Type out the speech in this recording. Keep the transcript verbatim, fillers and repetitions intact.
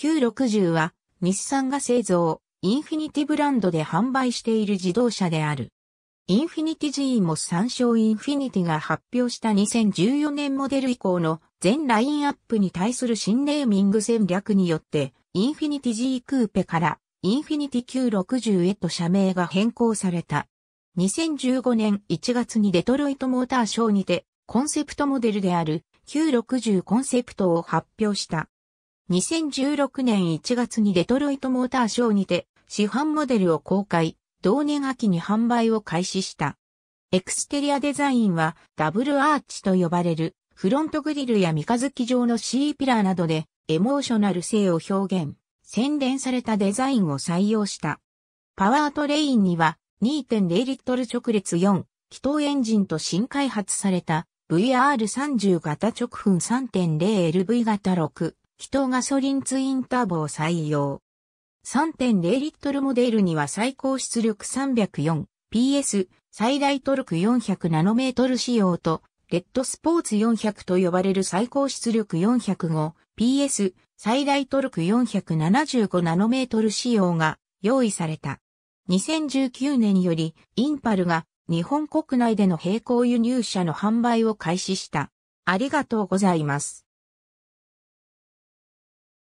キューろくじゅうは日産が製造、インフィニティブランドで販売している自動車である。インフィニティ G も参照インフィニティが発表したにせんじゅうよねんモデル以降の全ラインアップに対する新ネーミング戦略によって、インフィニティ G クーペからインフィニティ キューろくじゅう へと社名が変更された。にせんじゅうごねんいちがつにデトロイトモーターショーにてコンセプトモデルである キューろくじゅう コンセプトを発表した。にせんじゅうろくねんいちがつにデトロイトモーターショーにて市販モデルを公開、同年秋に販売を開始した。エクステリアデザインはダブルアーチと呼ばれるフロントグリルや三日月状の C ピラーなどでエモーショナル性を表現。洗練されたデザインを採用した。パワートレインには にてんゼロリットル直列よん、気筒エンジンと新開発された ブイアールさんじゅう 型直噴 さんてんゼロエルブイ 型ろく、気筒ガソリンツインターボを採用。さんてんゼロリットルモデルには最高出力 さんびゃくよんピーエス、最大トルク よんひゃくナノメートル 仕様と、レッドスポーツよんひゃくと呼ばれる最高出力 よんひゃくごピーエス、最大トルク よんひゃくななじゅうごナノメートル 仕様が用意された。にせんじゅうきゅうねんよりインパルが日本国内での並行輸入車の販売を開始した。ありがとうございます。